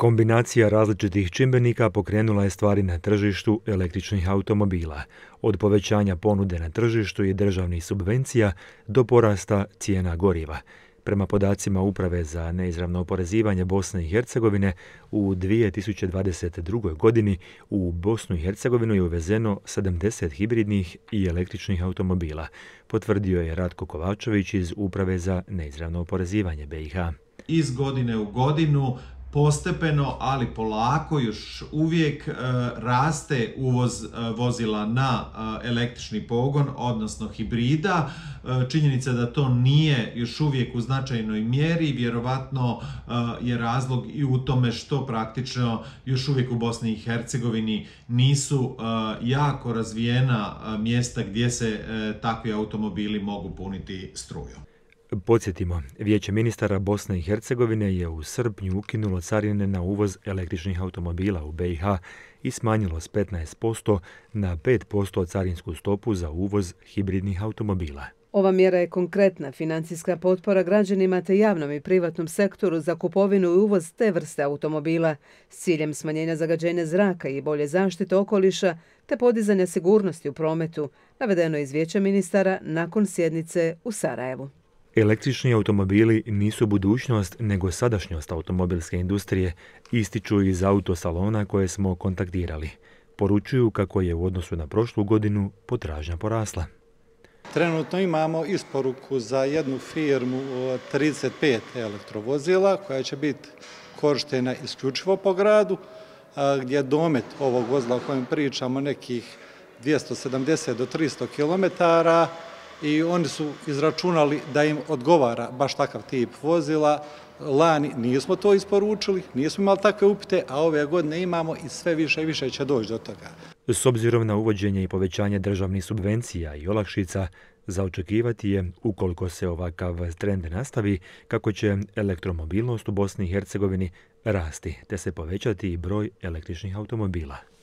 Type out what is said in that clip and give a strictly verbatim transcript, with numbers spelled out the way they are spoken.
Kombinacija različitih čimbenika pokrenula je stvari na tržištu električnih automobila, od povećanja ponude na tržištu i državnih subvencija do porasta cijena goriva. Prema podacima Uprave za neizravno oporezivanje Bosne i Hercegovine, u dvije tisuće dvadeset drugoj. godini u Bosnu i Hercegovinu je uvezeno sedamdeset hibridnih i električnih automobila, potvrdio je Ratko Kovačović iz Uprave za neizravno oporezivanje B i H. Iz godine u godinu postepeno, ali polako, još uvijek raste uvoz vozila na električni pogon, odnosno hibrida. Činjenica da to nije još uvijek u značajnoj mjeri, vjerovatno je razlog i u tome što praktično još uvijek u Bosni i Hercegovini nisu jako razvijena mjesta gdje se takvi automobili mogu puniti strujom. Podsjetimo, Vijeće ministara Bosne i Hercegovine je u srpnju ukinulo carine na uvoz električnih automobila u B i H i smanjilo s petnaest posto na pet posto carinsku stopu za uvoz hibridnih automobila. Ova mjera je konkretna financijska potpora građanima te javnom i privatnom sektoru za kupovinu i uvoz te vrste automobila s ciljem smanjenja zagađenja zraka i bolje zaštite okoliša te podizanja sigurnosti u prometu, navedeno iz Vijeća ministara nakon sjednice u Sarajevu. Električni automobili nisu budućnost nego sadašnjost automobilske industrije, ističu iz autosalona koje smo kontaktirali. Poručuju kako je u odnosu na prošlu godinu potražnja porasla. Trenutno imamo isporuku za jednu firmu trideset pet elektrovozila koja će biti korištena isključivo po gradu, gdje je domet ovog vozila o kojem pričamo nekih dvjesto sedamdeset do tristo kilometara, i oni su izračunali da im odgovara baš takav tip vozila. Lani nismo to isporučili, nismo imali takve upite, a ove godine imamo i sve više i više će doći do toga. S obzirom na uvođenje i povećanje državnih subvencija i olakšica, za očekivati je, ukoliko se ovakav trend nastavi, kako će elektromobilnost u Bosni i Hercegovini rasti, te se povećati i broj električnih automobila.